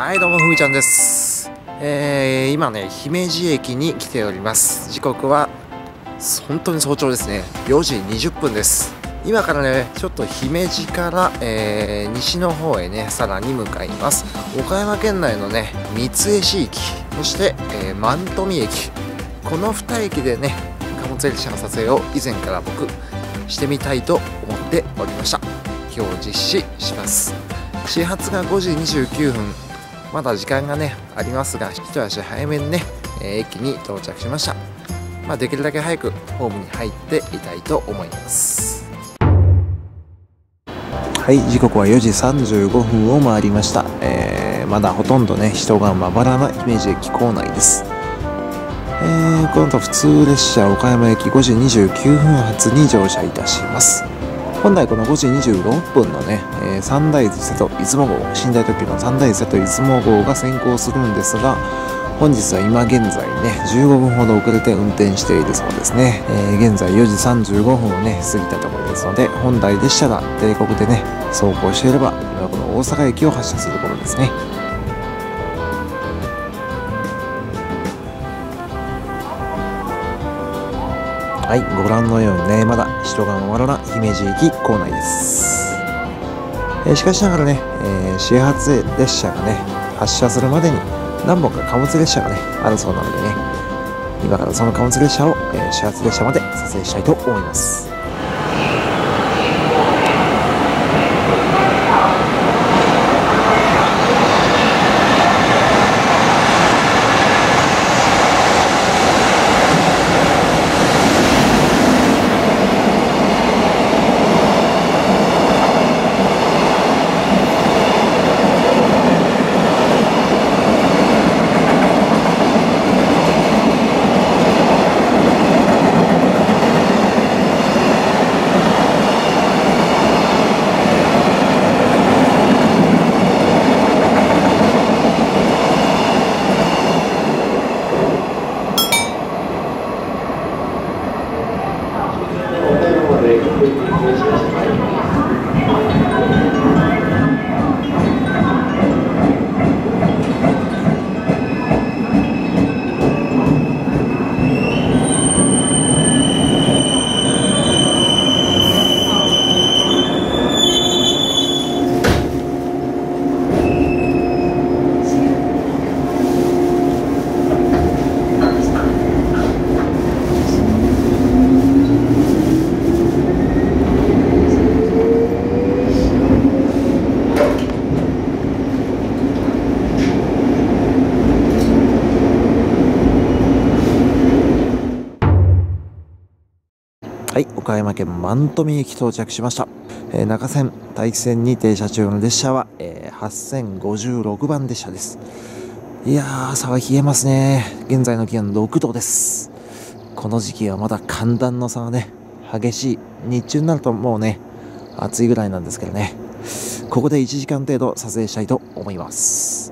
はい、どうもふみちゃんです。今ね、姫路駅に来ております。時刻は本当に早朝ですね。4時20分です。今からね、ちょっと姫路から、西の方へね、さらに向かいます。岡山県内のね、三津江市駅、そして、万富駅、この2駅でね、貨物列車の撮影を以前から僕、してみたいと思っておりました。今日実施します。始発が5時29分。まだ時間がねありますが、一足早めにね、駅に到着しました。まあ、できるだけ早くホームに入っていたいと思います。はい、時刻は4時35分を回りました。まだほとんどね人がまばらな姫路駅構内です。この後普通列車岡山駅5時29分発に乗車いたします。本来この5時26分のね、三大瀬と出雲号、寝台特急の三大瀬と出雲号が先行するんですが、本日は今現在ね、15分ほど遅れて運転しているそうですね。現在4時35分をね、過ぎたところですので、本来でしたら定刻でね、走行していれば、この大阪駅を発車するところですね。はい、ご覧のようにね、まだ人がまばらな姫路駅構内です。しかしながらね、始発列車がね、発車するまでに何本か貨物列車がね、あるそうなのでね、今からその貨物列車を、始発列車まで撮影したいと思います。はい、岡山県万富駅到着しました。中線、大気線に停車中の列車は、8056番列車です。いやー、朝は冷えますね。現在の気温6度です。この時期はまだ寒暖の差がね、激しい。日中になるともうね、暑いぐらいなんですけどね。ここで1時間程度撮影したいと思います。